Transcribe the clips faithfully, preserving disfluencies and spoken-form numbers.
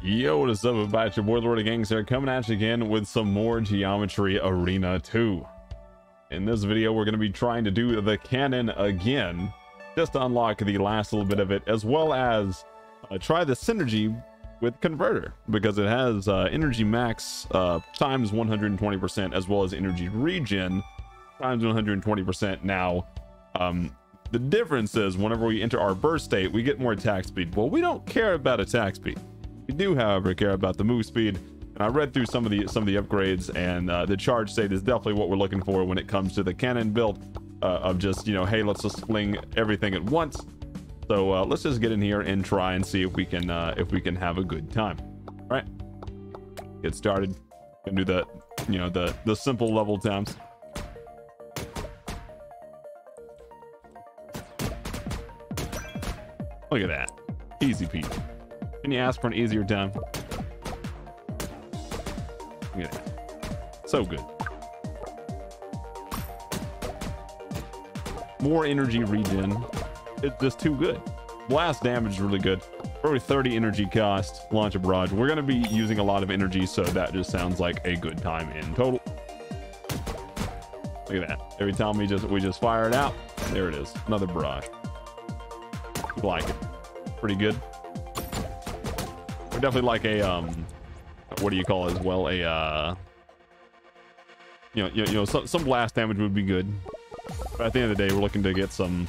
Yo, what is up, everybody? It's your boy Lord of Gangs here, coming at you again with some more Geometry Arena two. In this video, we're going to be trying to do the Cannon again, just to unlock the last little bit of it, as well as uh, try the synergy with Converter, because it has uh, energy max uh, times one hundred twenty percent, as well as energy regen times one hundred twenty percent. Now, um, the difference is whenever we enter our burst state, we get more attack speed. Well, we don't care about attack speed. We do, however, care about the move speed, and I read through some of the some of the upgrades, and uh, the charge state is definitely what we're looking for when it comes to the Cannon build uh, of just, you know, hey, let's just fling everything at once. So uh, let's just get in here and try and see if we can uh, if we can have a good time. All right, get started. Can do the you know the the simple level times. Look at that, easy peasy. Can you ask for an easier time? Look at that. So good. More energy regen. It's just too good. Blast damage is really good. Probably thirty energy cost. Launch a barrage. We're going to be using a lot of energy, so that just sounds like a good time in total. Look at that. Every time we just we just fire it out, there it is. Another barrage. Like it. Pretty good. Definitely like a um what do you call it as well, a uh you know you know, you know some, some blast damage would be good, but at the end of the day we're looking to get some,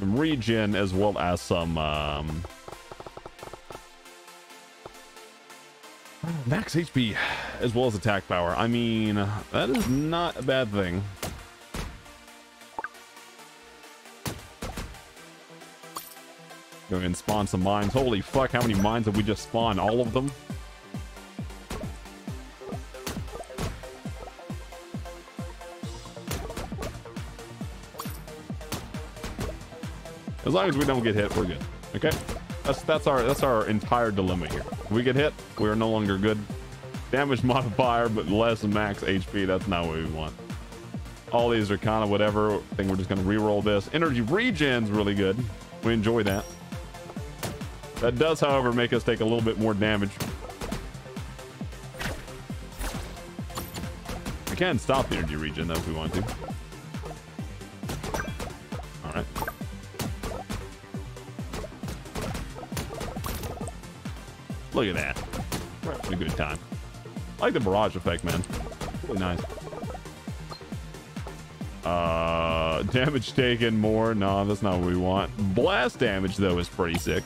some regen as well as some um max H P as well as attack power. I mean, that is not a bad thing. Go ahead and spawn some mines. Holy fuck, how many mines have we just spawned? All of them? As long as we don't get hit, we're good. Okay? That's that's our that's our entire dilemma here. If we get hit, we are no longer good. Damage modifier, but less max H P. That's not what we want. All these are kind of whatever. I think we're just gonna re-roll this. Energy regen's really good. We enjoy that. That does, however, make us take a little bit more damage. We can stop the energy regen, though, if we want to. All right. Look at that. We're having a good time. I like the barrage effect, man. Really nice. Uh, damage taken more. No, that's not what we want. Blast damage, though, is pretty sick.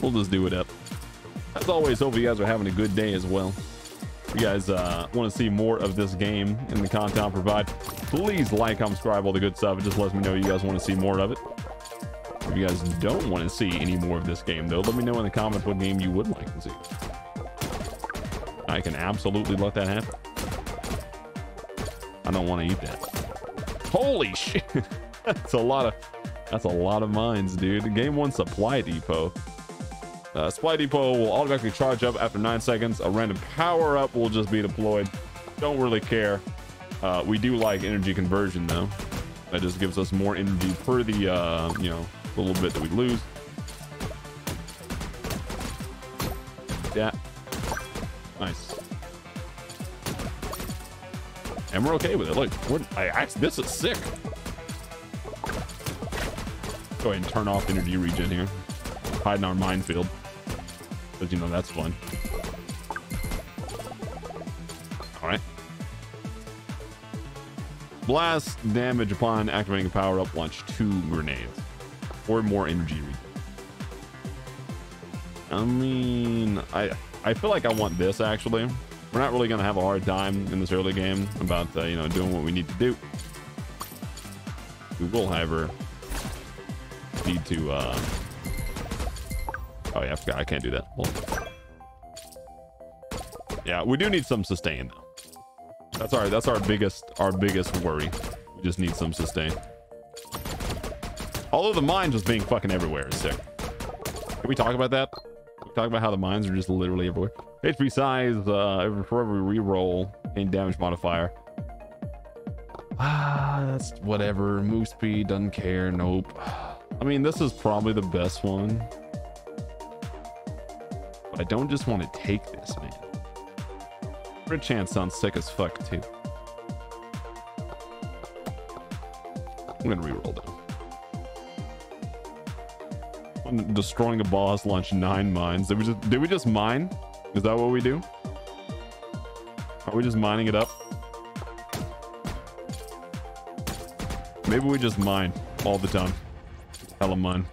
We'll just do it up. As always, hope you guys are having a good day as well. If you guys uh, want to see more of this game and the content provided, please like, comment, subscribe, all the good stuff. It just lets me know you guys want to see more of it. If you guys don't want to see any more of this game, though, let me know in the comments what game you would like to see. I can absolutely let that happen. I don't want to eat that. Holy shit! That's a lot of that's a lot of mines, dude. Game one supply depot. Uh, Supply Depot will automatically charge up after nine seconds. A random power-up will just be deployed. Don't really care. Uh, we do like energy conversion, though. That just gives us more energy per the, uh, you know, little bit that we lose. Yeah. Nice. And we're okay with it. Look, we're, I, I, this is sick. Go ahead and turn off energy regen here. Hide in our minefield. But you know, that's fun. All right. Blast damage upon activating a power up. Launch two grenades or more energy. I mean, I I feel like I want this actually. We're not really gonna have a hard time in this early game about uh, you know doing what we need to do. We will, however, need to. Uh, Oh yeah, I forgot. I can't do that. Hold on. Yeah, we do need some sustain though. That's our that's our biggest our biggest worry. We just need some sustain. Although the mines just being fucking everywhere is sick. Can we talk about that? Can we talk about how the mines are just literally everywhere. H P size uh, for every reroll and damage modifier. Ah, that's whatever. Move speed doesn't care. Nope. I mean, this is probably the best one. but I don't just want to take this, man. Red Chance sounds sick as fuck, too. I'm gonna reroll down. I'm destroying a boss, launch nine mines. Did we just, did we just mine? Is that what we do? Are we just mining it up? Maybe we just mine all the time. Hella mine.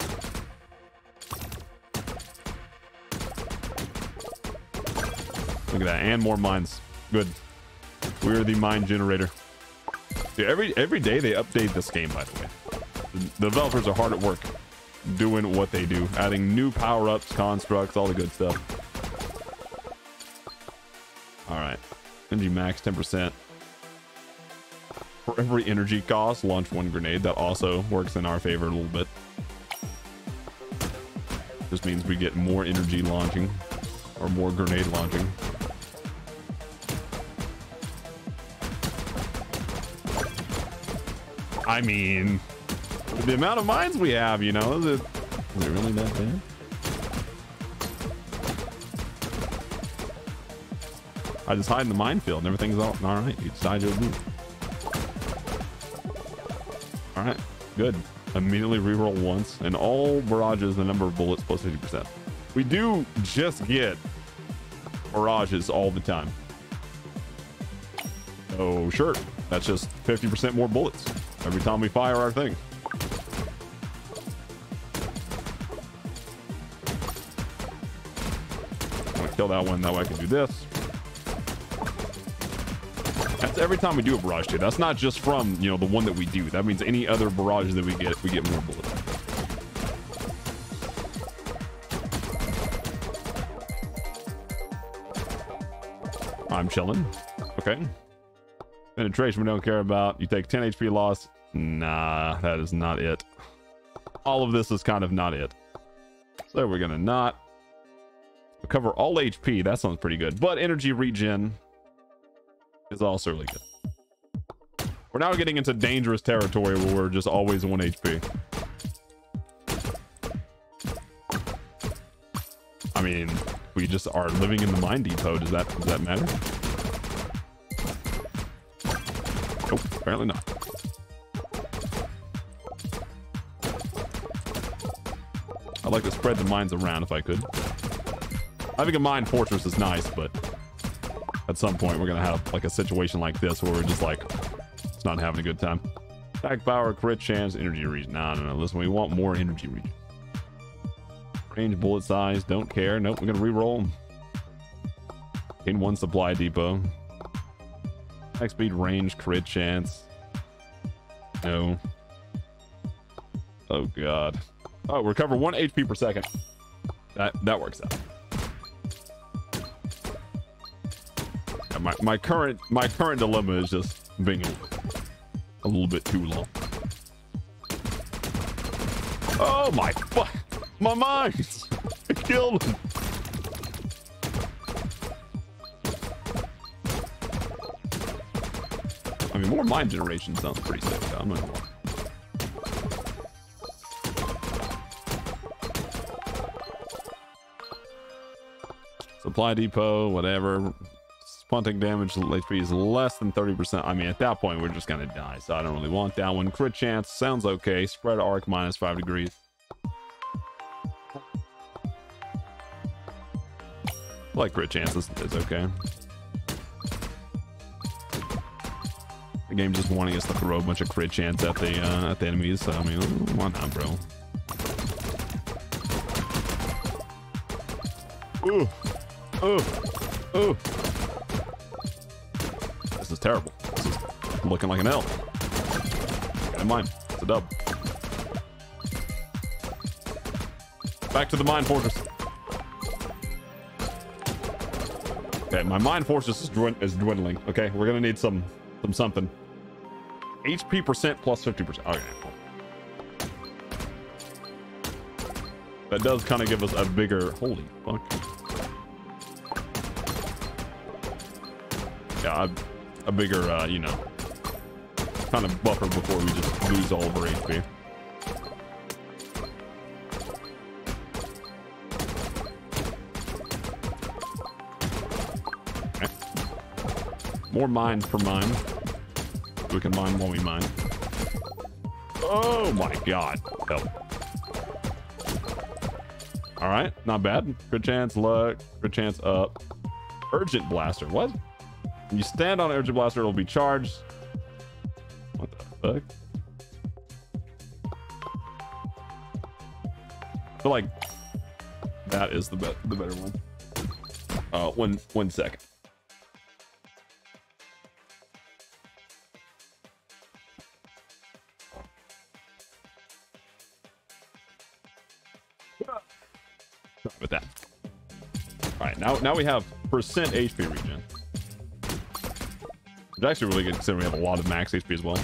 Look at that, and more mines. Good. We are the mine generator. Dude, every every day they update this game, by the way. The developers are hard at work doing what they do, adding new power-ups, constructs, all the good stuff. All right, energy max ten percent. For every energy cost, launch one grenade. That also works in our favor a little bit. Just means we get more energy launching or more grenade launching. I mean, the amount of mines we have, you know, is it, is it really that bad? I just hide in the minefield and everything's all, all right. You decide you'll move. All right, good. Immediately reroll once, and all barrages, the number of bullets plus fifty percent. We do just get barrages all the time. Oh, sure. That's just fifty percent more bullets every time we fire our thing. I'm gonna kill that one, that way I can do this. That's every time we do a barrage too. That's not just from, you know, the one that we do. That means any other barrage that we get, we get more bullets. I'm chilling. Okay. Penetration we don't care about. You take ten H P loss. Nah, that is not it. All of this is kind of not it. So we're gonna not recover all H P. That sounds pretty good. But energy regen is also really good. We're now getting into dangerous territory where we're just always one H P. I mean, we just are living in the mine depot. Does that does that matter? Nope, apparently not. I'd like to spread the mines around if I could. Having a mine fortress is nice, but at some point we're gonna have like a situation like this where we're just like, it's not having a good time. Attack power, crit chance, energy region. No, no, no. Listen, we want more energy region. Range, bullet size, don't care. Nope, we're gonna reroll. In one supply depot. Attack speed, range, crit chance. No. Oh god. Oh, recover one H P per second. That that works out. My, my current my current dilemma is just being a little bit too long. Oh my fuck! My mines! I killed him. I mean, more mine generation sounds pretty sick. Though. I'm not gonna lie. Supply depot, whatever. Punting damage, H P is less than thirty percent. I mean, at that point, we're just going to die, so I don't really want that one. Crit chance, sounds okay. Spread arc, minus five degrees. Like crit chance, is okay. The game's just wanting us to throw a bunch of crit chance at the, uh, at the enemies, so I mean, why not, bro? Ooh! Ooh! Ooh! This is terrible. This is looking like an L. Got a mine. It's a dub. Back to the mine fortress. Okay, my mine fortress is, dwind is dwindling. Okay, we're gonna need some, some something. H P percent plus fifty percent. Okay, cool. That does kind of give us a bigger. Holy fuck. Yeah, I've, a bigger, uh, you know, kind of buffer before we just lose all of our H P. More mine for mine. We can mine while we mine. Oh my god. Help. Alright, not bad. Good chance, luck. Good chance, up. Urgent Blaster. What? When you stand on Urgent Blaster, it'll be charged. What the fuck? I feel like that is the, be the better one. Uh, one, one second. With that. All right, now now we have percent H P regen. It's actually really good considering we have a lot of max H P as well.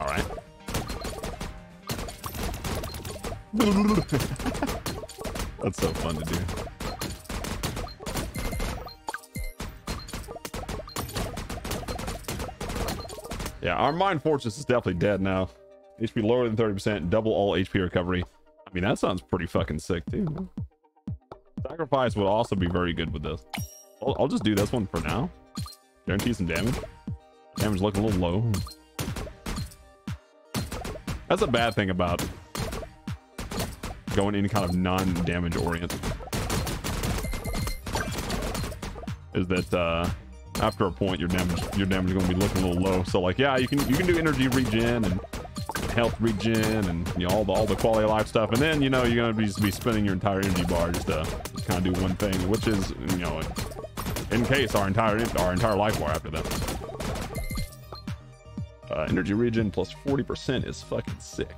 All right. That's so fun to do. Yeah, our Mine Fortress is definitely dead now. H P lower than thirty percent, double all H P recovery. I mean, that sounds pretty fucking sick, too. Sacrifice would also be very good with this. I'll, I'll just do this one for now. Guarantee some damage. Damage looking a little low. That's a bad thing about going any kind of non-damage oriented. Is that, uh... after a point, your damage your damage is going to be looking a little low. So like, yeah, you can you can do energy regen and health regen and you know all the all the quality of life stuff, and then you know you're going to be, be spending your entire energy bar just to just kind of do one thing, which is you know in case our entire our entire life bar after that. Uh, energy regen plus forty percent is fucking sick.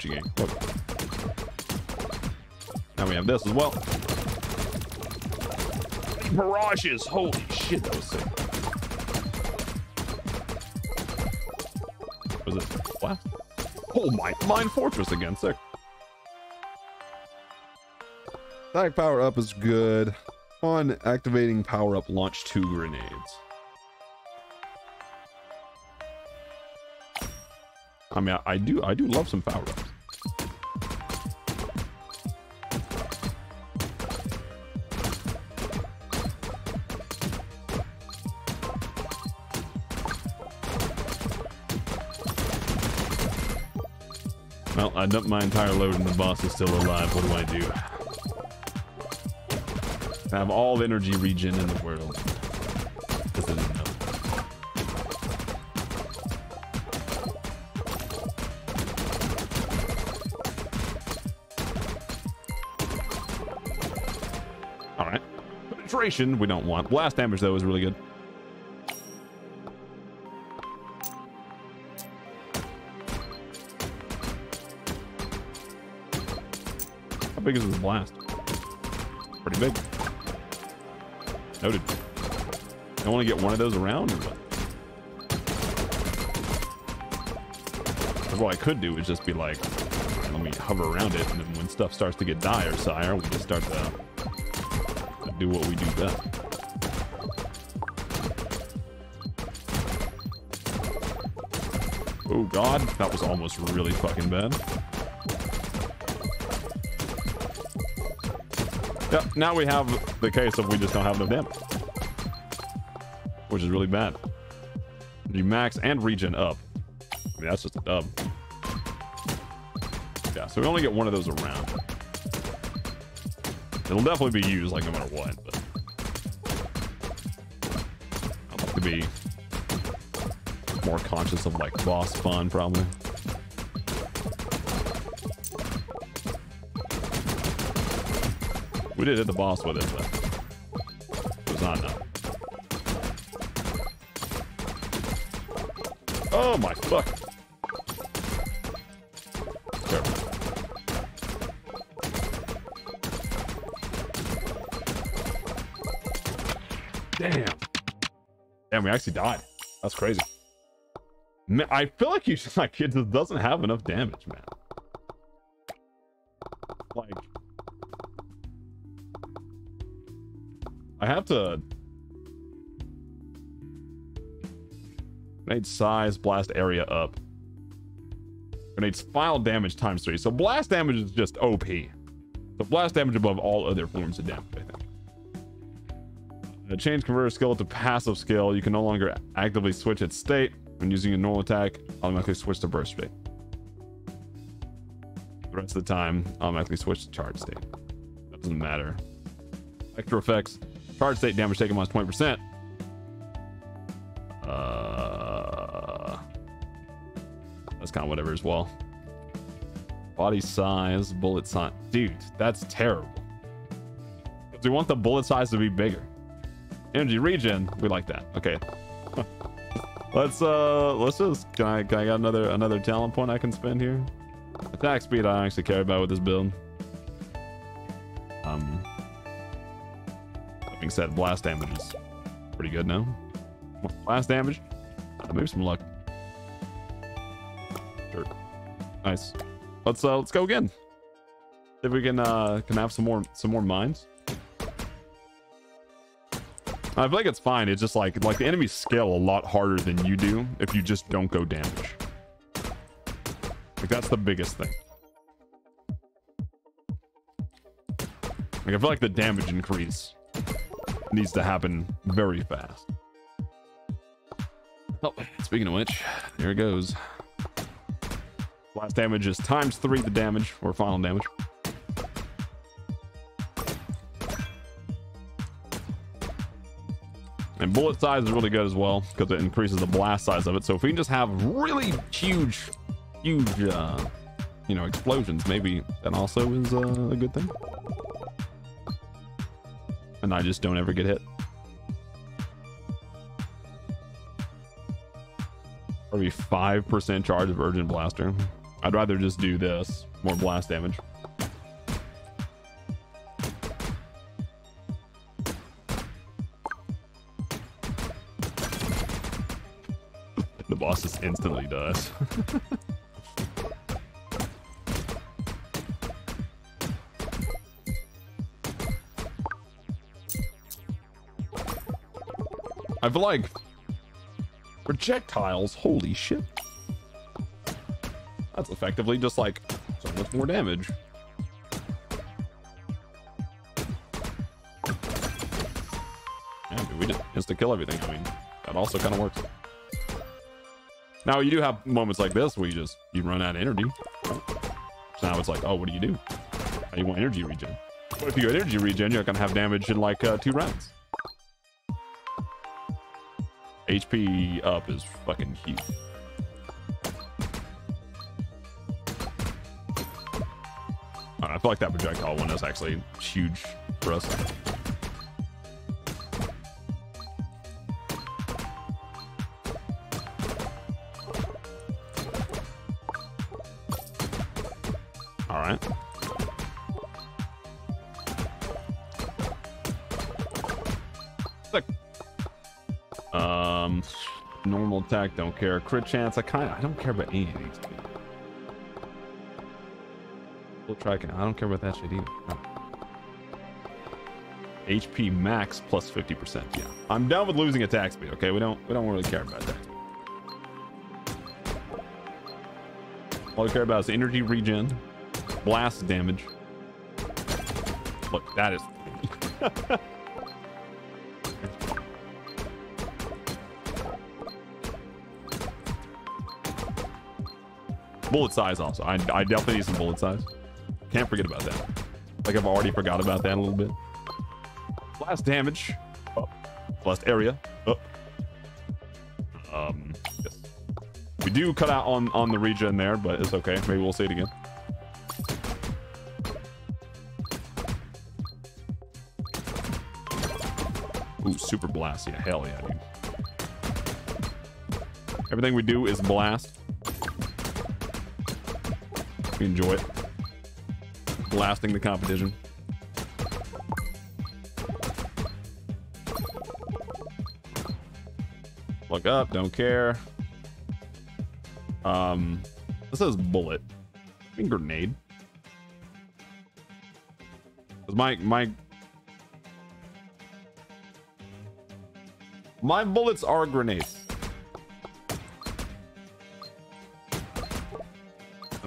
Game. Now we have this as well. Barrages! Holy shit, that was sick. Was it what? Oh my, Mine Fortress again, sick. Static power up is good. On activating power up, launch two grenades. I mean, I, I do, I do love some power ups. Well, I dumped my entire load and the boss is still alive. What do I do? I have all the energy regen in the world. This isn't enough. We don't want blast damage though is really good. How big is this blast? Pretty big. Noted. I want to get one of those around or what? What I could do is just be like, let me hover around it, and then when stuff starts to get dire, sire, we just start to do what we do best. Oh god, that was almost really fucking bad. Yep, now we have the case of we just don't have enough damage, which is really bad. You max and regen up. I mean, that's just a dub. Yeah, so we only get one of those around. It'll definitely be used, like, no matter what, but I'd like to be more conscious of, like, boss spawn, probably. We did hit the boss with it, but it was not enough. Oh, my fuck. Damn. Damn, we actually died. That's crazy. Man, I feel like you just, like, it just doesn't have enough damage, man. Like, I have to grenade size, blast area up. Grenades file damage times three. So blast damage is just O P. So blast damage above all other forms of damage, I think. Uh, change converter skill to passive skill. You can no longer actively switch its state. When using a normal attack, automatically switch to burst state. The rest of the time, automatically switch to charge state. That doesn't matter. Extra effects. Charge state damage taken minus twenty percent. Uh, that's kind of whatever as well. Body size, bullet size. Dude, that's terrible. Because we want the bullet size to be bigger. Energy regen, we like that. Okay. Let's uh, let's just. Can I? Can I get another another talent point I can spend here? Attack speed I don't actually care about with this build. Um, that being said, blast damage is pretty good now. Blast damage, uh, maybe some luck. Sure, nice. Let's uh, let's go again. See if we can uh, can have some more some more mines. I feel like it's fine. It's just like like the enemies scale a lot harder than you do if you just don't go damage. Like, that's the biggest thing. Like, I feel like the damage increase needs to happen very fast. Oh, speaking of which, there it goes. Blast damage is times three the damage, or final damage. And bullet size is really good as well, because it increases the blast size of it. So if we can just have really huge... huge uh you know explosions, maybe that also is uh, a good thing, and I just don't ever get hit. Probably five percent charge of urgent blaster. I'd rather just do this, more blast damage. The boss just instantly does. I feel like projectiles, holy shit. That's effectively just like so much more damage. Yeah, dude, we just insta kill everything. I mean, that also kind of works. Now you do have moments like this where you just, you run out of energy. So now it's like, oh, what do you do? Oh, you want energy regen. But if you go energy regen, you're gonna have damage in like uh, two rounds. H P up is fucking huge. I, I feel like that projectile one is actually huge for us. All right. Sick. Um, normal attack, don't care. Crit chance, I kind of, I don't care about any of these. Full tracking, I don't care about that shit either. No. H P max plus fifty percent. Yeah, I'm down with losing attack speed. Okay, we don't, we don't really care about that. All we care about is energy regen, blast damage. Look, that is. Bullet size also. I, I definitely need some bullet size. Can't forget about that. Like, I've already forgot about that a little bit. Blast damage. Oh. Blast area. Oh. Um, yes. We do cut out on, on the regen there, but it's okay. Maybe we'll see it again. Ooh, super blast. Yeah, hell yeah, dude. Everything we do is blast. Enjoy it, blasting the competition. Look up, don't care. Um, this says bullet. I mean grenade. My my my bullets are grenades.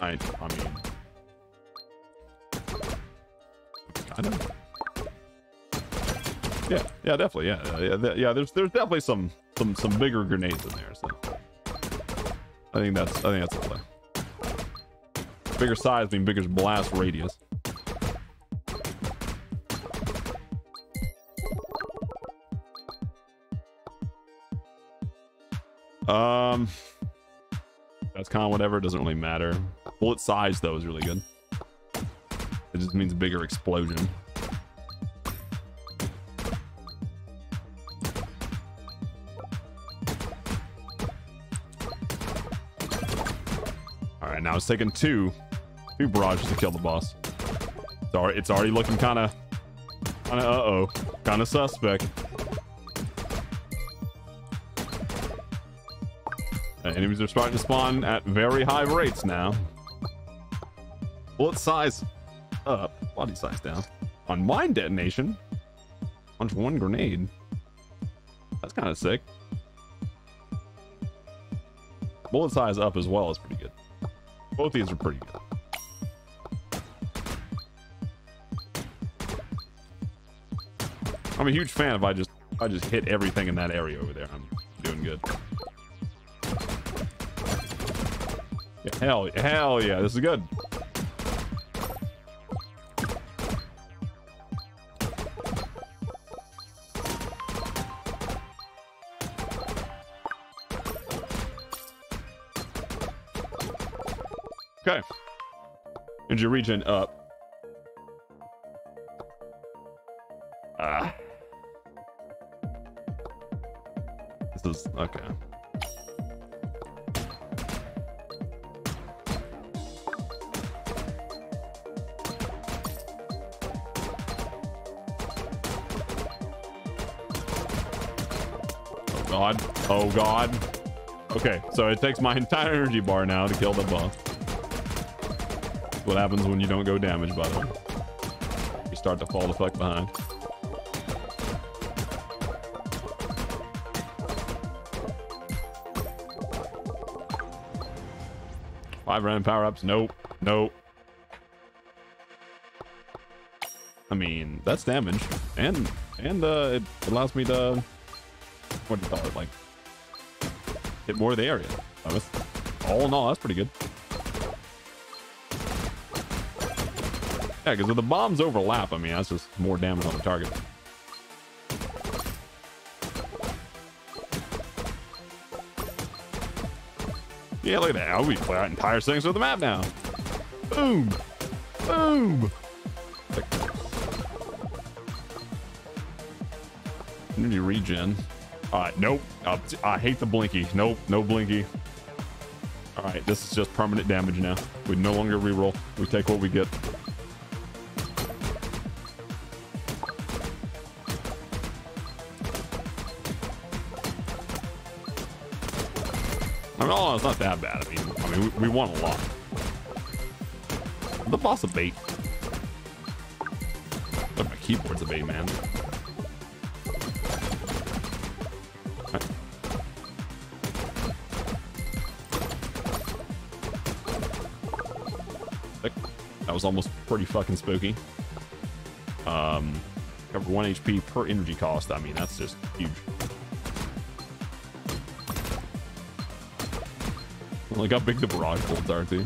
I, I mean, I don't know. Yeah, yeah, definitely, yeah, yeah, th yeah. There's there's definitely some some some bigger grenades in there. So I think that's I think that's the play. Bigger size means bigger blast radius. Um, that's kind of whatever. It doesn't really matter. Bullet size though is really good. It just means bigger explosion. All right, now it's taking two, two barrages to kill the boss. Sorry, it's already looking kind of, kind of uh-oh, kind of suspect. Enemies are starting to spawn at very high rates now. Bullet size up, body size down. On mine detonation, launch one grenade. That's kind of sick. Bullet size up as well is pretty good. Both these are pretty good. I'm a huge fan. If I just, if I just hit everything in that area over there, I'm doing good. Hell, hell yeah, this is good. Okay. Energy regen up. Ah. This is, okay. God. Oh god. Okay, so it takes my entire energy bar now to kill the boss. That's what happens when you don't go damage, by the way. You start to fall the fuck behind. Five random power-ups. Nope. Nope. I mean, that's damage. And and uh it allows me to, what do you call it, like hit more of the area. So all in all, that's pretty good. Yeah, because if the bombs overlap, I mean, that's just more damage on the target. Yeah, look at that. We play out entire things with the map now. Boom, boom. Energy regen. All right, nope. I, I hate the blinky. Nope, no blinky. All right, this is just permanent damage now. We no longer reroll. We take what we get. I mean, all it's not that bad. I mean, I mean, we, we won a lot. The boss a bait. Look, my keyboard's a bait, man. Was almost pretty fucking spooky. Um, cover one H P per energy cost. I mean, that's just huge. Look how big the barrage bolts are too.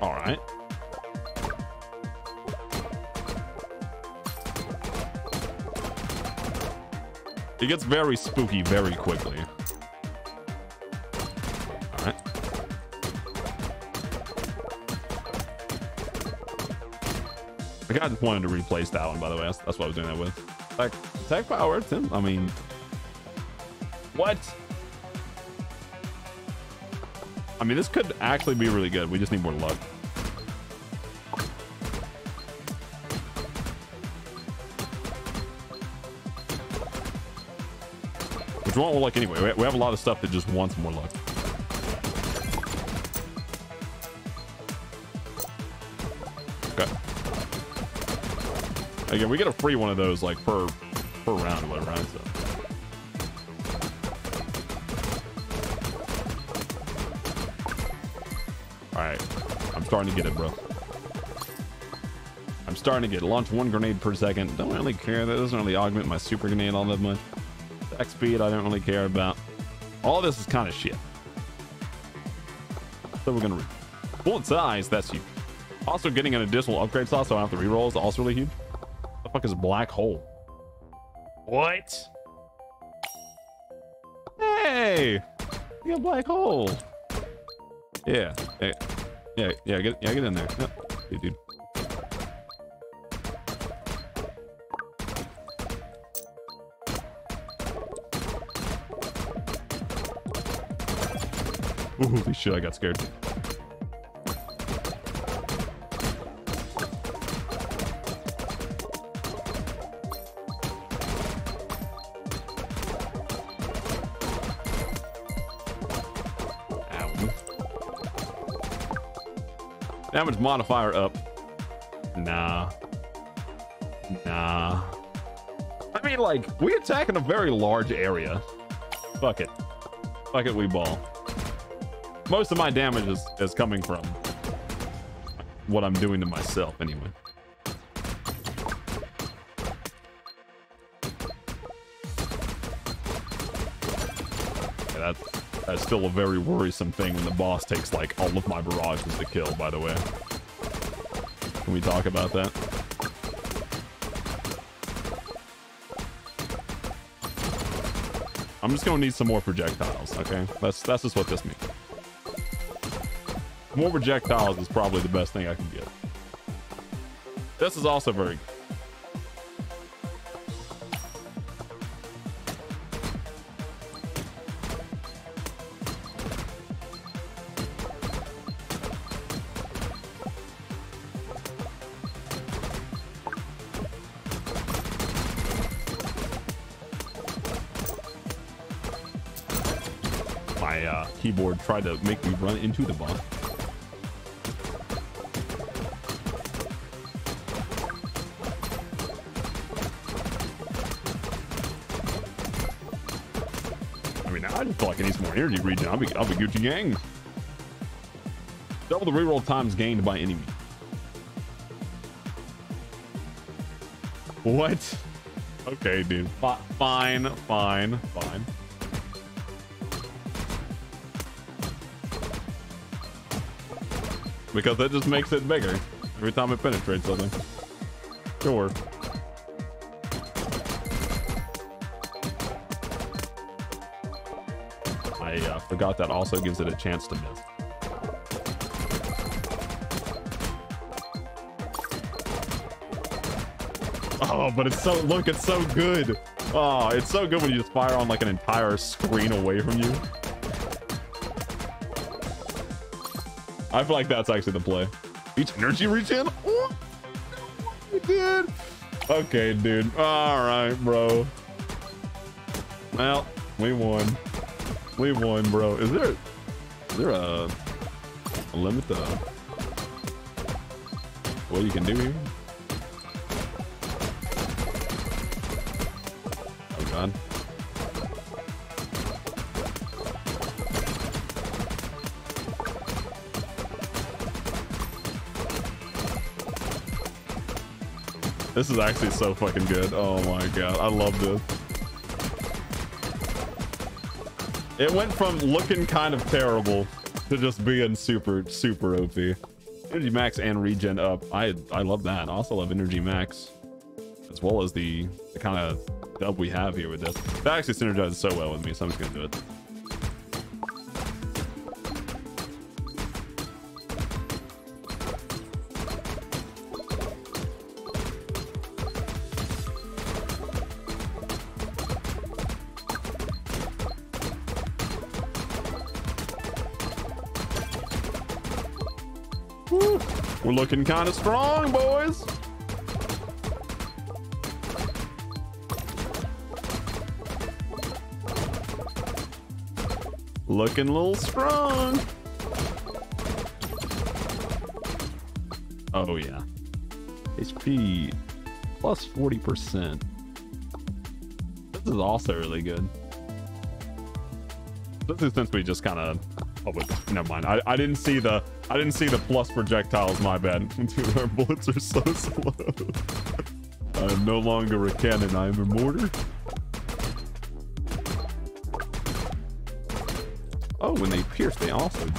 All right. It gets very spooky very quickly. All right. I kind of just wanted to replace that one, by the way. That's, that's what I was doing that with. Like, attack power, Tim. I mean, what? I mean, this could actually be really good. We just need more luck. But you want more luck anyway. We have a lot of stuff that just wants more luck. Okay. Again, we get a free one of those like per per round, whatever round stuff. Alright. I'm starting to get it, bro. I'm starting to get it. Launch one grenade per second. Don't really care. That doesn't really augment my super grenade all that much. Attack speed, I don't really care about. All this is kind of shit. So we're going to... Bullet size, that's huge. Also getting an additional upgrade slot, so I don't have to reroll is also really huge. What the fuck is a black hole? What? Hey! You got a black hole. Yeah, yeah, yeah, yeah, get, yeah, get in there. No. Hey, dude. Ooh, holy shit, I got scared. Damage modifier up. Nah. Nah. I mean, like, we attack in a very large area. Fuck it. Fuck it, we ball. Most of my damage is, is coming from what I'm doing to myself, anyway. Yeah, that's... That's still a very worrisome thing when the boss takes, like, all of my barrages to kill, by the way. Can we talk about that? I'm just gonna need some more projectiles, okay? That's that's just what this means. More projectiles is probably the best thing I can get. This is also very good. Keyboard tried to make me run into the boss. I mean, I just feel like I need some more energy regen. I'll be, I'll be Gucci Gang. Double the reroll times gained by enemy. What? Okay, dude. F fine, fine, fine. Because that just makes it bigger every time it penetrates something. Sure. I uh, forgot that also gives it a chance to miss. Oh, but it's so, look, it's so good. Oh, it's so good when you just fire on like an entire screen away from you. I feel like that's actually the play. Each energy regen? Oh, dude. Okay, dude. All right, bro. Well, we won. We won, bro. Is there, is there a, a limit to what you can do here? Oh, God. This is actually so fucking good. Oh my god, I love this. It went from looking kind of terrible to just being super, super O P. Energy max and regen up. I I love that. I also love energy max, as well as the, the kind of dub we have here with this. That actually synergizes so well with me, so I'm just gonna do it. We're looking kind of strong, boys. Looking a little strong. Oh yeah. H P plus forty percent. This is also really good. This is since we just kind of... Oh, wait, never mind. I, I didn't see the... I didn't see the plus projectiles, my bad. Dude, our bullets are so slow. I am no longer a cannon, I am a mortar. Oh, when they pierce, they also do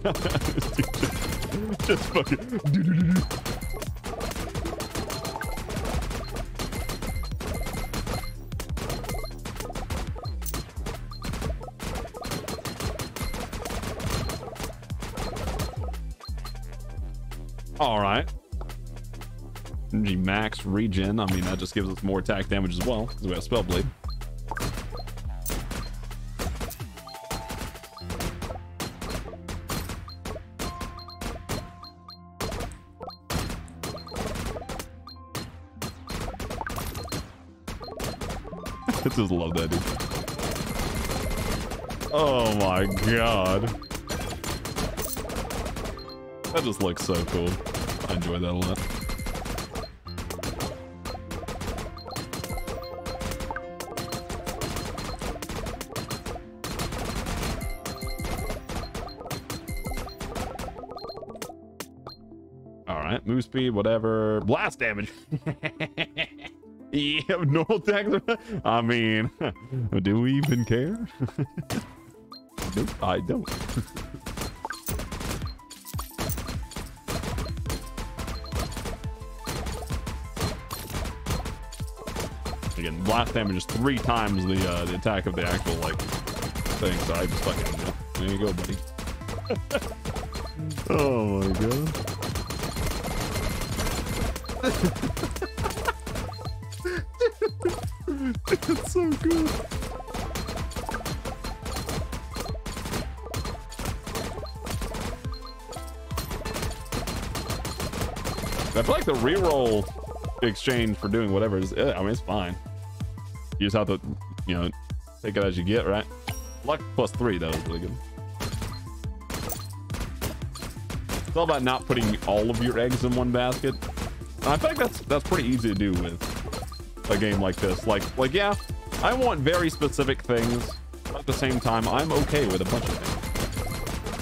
damage. just, just fucking do, do, do, do. All right. Energy max regen. I mean, that just gives us more attack damage as well because we have Spellblade. I just love that, dude. Oh my god. That just looks so cool. I enjoy that a lot. Alright, move speed, whatever. Blast damage! Yeah, normal attacks. I mean, do we even care? Nope, I don't. Again, blast damage is three times the uh, the attack of the actual like thing. So I just fucking there you go, buddy. Oh my god. It's so good. I feel like the reroll exchange for doing whatever is, I mean, it's fine. You just have to, you know, take it as you get, right? Luck plus three, that was really good. It's all about not putting all of your eggs in one basket. I think that's that's pretty easy to do with a game like this. Like like yeah, I want very specific things, but at the same time I'm okay with a bunch of things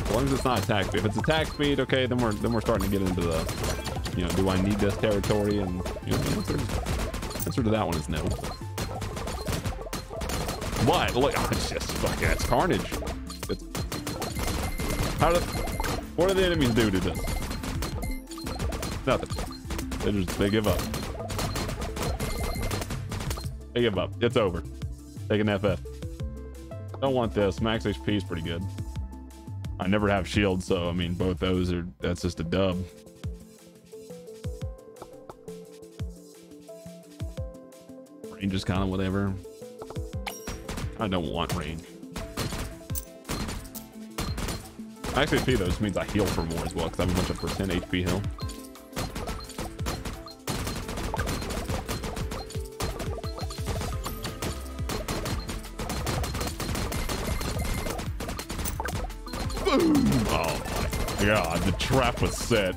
as long as it's not attack speed. If it's attack speed, okay, then we're then we're starting to get into the, you know, do I need this territory? And you know, the answer, the answer to that one is no. But look, oh, it's just fucking, yeah, it's carnage. It's, how do what do the enemies do to this? Nothing. They just they give up. They give up. It's over. Take an F F. Don't want this. Max H P is pretty good. I never have shield, so I mean, both those are, that's just a dub. Range is kind of whatever. I don't want range. Max H P though just means I heal for more as well because I have a bunch of percent H P heal. Oh my god, the trap was set.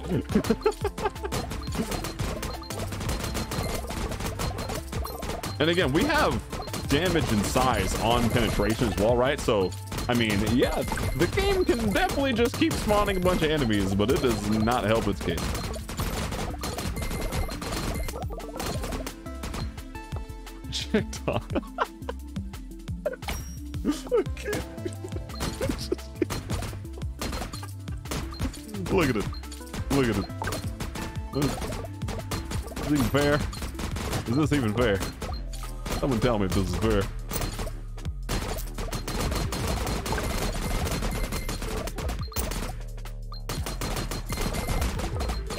And again, we have damage and size on penetration as well, right? So, I mean, yeah, the game can definitely just keep spawning a bunch of enemies, but it does not help its case. Checked on. Okay. Look at it. Look at it. Is this even fair? Is this even fair? Someone tell me if this is fair.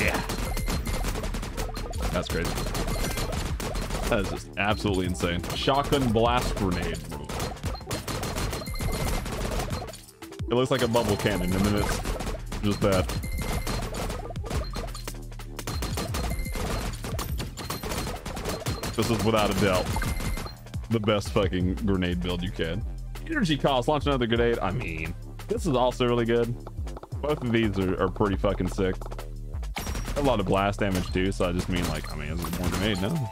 Yeah. That's crazy. That is just absolutely insane. Shotgun blast grenade. It looks like a bubble cannon, and then it's just that. This is without a doubt the best fucking grenade build you can. Energy cost, launch another grenade. I mean, this is also really good. Both of these are, are pretty fucking sick. A lot of blast damage too, so I just mean like, I mean, is it more grenade? No.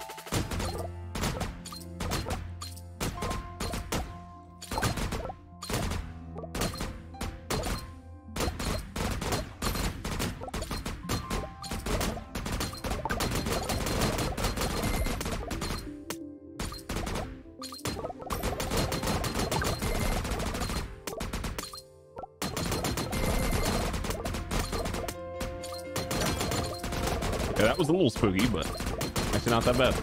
Yeah, that was a little spooky, but actually not that bad.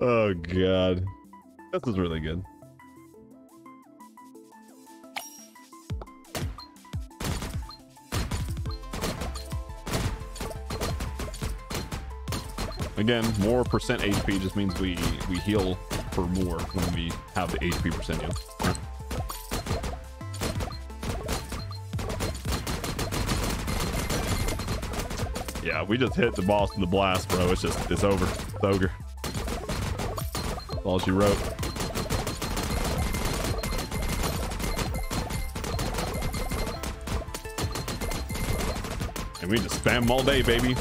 Oh, okay. Oh, God. This is really good. Again, more percent H P just means we, we heal for more when we have the H P percent heal. Yeah, we just hit the boss with the blast, bro. It's just, it's over. It's ogre. That's all she wrote. And we just spam them all day, baby.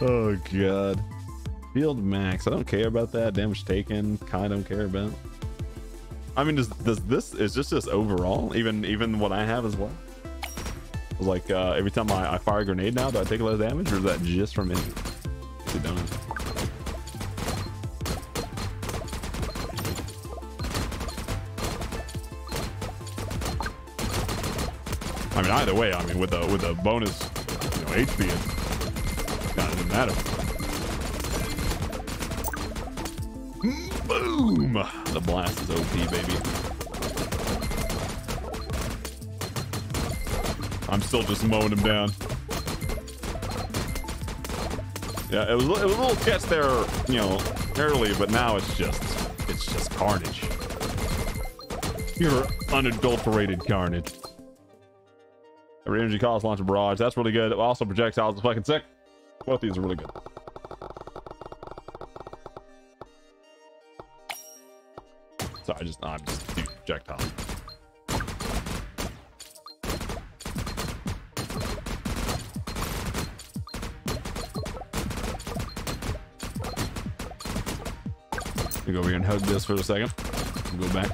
Oh God. Field max. I don't care about that. Damage taken. Kinda don't care about. I mean, does, does this is just this overall? Even even what I have as well? Like uh every time I, I fire a grenade now, do I take a lot of damage, or is that just from it? You don't know. I mean, either way, I mean, with a with a bonus, you know, H P, it kind of doesn't matter. Boom! The blast is O P, baby. I'm still just mowing him down. Yeah, it was, it was a little catch there, you know, early, but now it's just it's just carnage. Pure unadulterated carnage. Every energy cost, launch a barrage. That's really good. Also, projectiles is fucking sick. Both these are really good. Sorry, I just, I'm just, dude, projectile. Let me go over here and hug this for a second. Go back.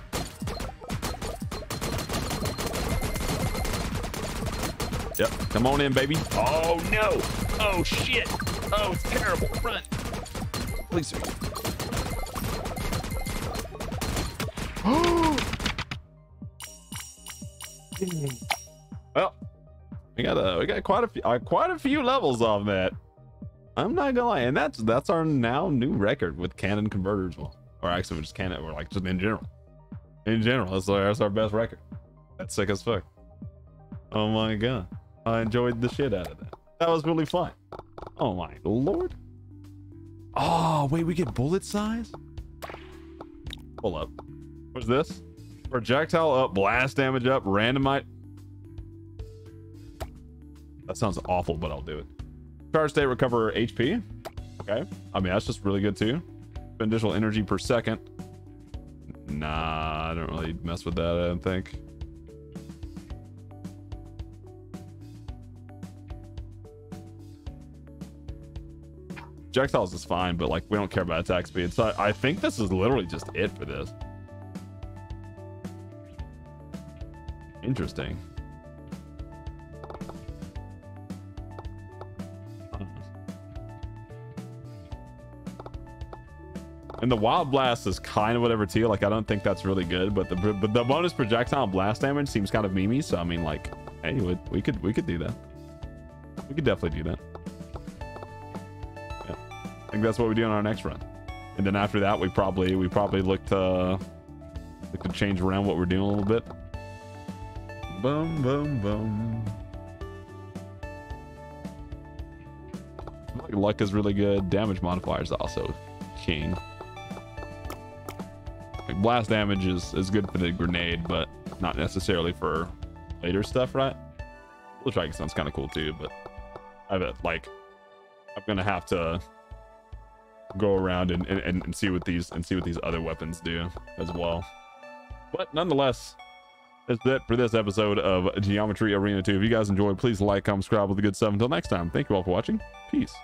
Yep, come on in, baby. Oh no! Oh shit! Oh, it's terrible. Run, please, sir. Well, we got a we got quite a few uh, quite a few levels on that. I'm not gonna lie, and that's that's our now new record with Cannon Converter as well, or actually just Cannon, or like just in general. In general, that's our, that's our best record. That's sick as fuck. Oh my God. I enjoyed the shit out of that. That was really fun. Oh my Lord. Oh, wait, we get bullet size? Pull up. What's this? Projectile up, blast damage up, randomite. That sounds awful, but I'll do it. Charge state, recover H P. Okay. I mean, that's just really good too. Spend additional energy per second. Nah, I don't really mess with that, I don't think. Projectiles is fine, but like we don't care about attack speed. So I, I think this is literally just it for this. Interesting. And the wild blast is kind of whatever too. Like I don't think that's really good, but the but the bonus projectile blast damage seems kind of memey. So I mean, like, hey, we, we could we could do that. We could definitely do that. I think that's what we do on our next run, and then after that we probably we probably look to uh, look to change around what we're doing a little bit. Boom, boom, boom. luck is really good. Damage modifier is also king. Like blast damage is, is good for the grenade, but not necessarily for later stuff, right? Blue Dragon sounds kind of cool too, but I bet like I'm gonna have to go around and, and, and see what these and see what these other weapons do as well. But nonetheless, that's it for this episode of Geometry Arena two. If you guys enjoyed, please like, comment, subscribe, all the good stuff. Until next time, thank you all for watching. Peace.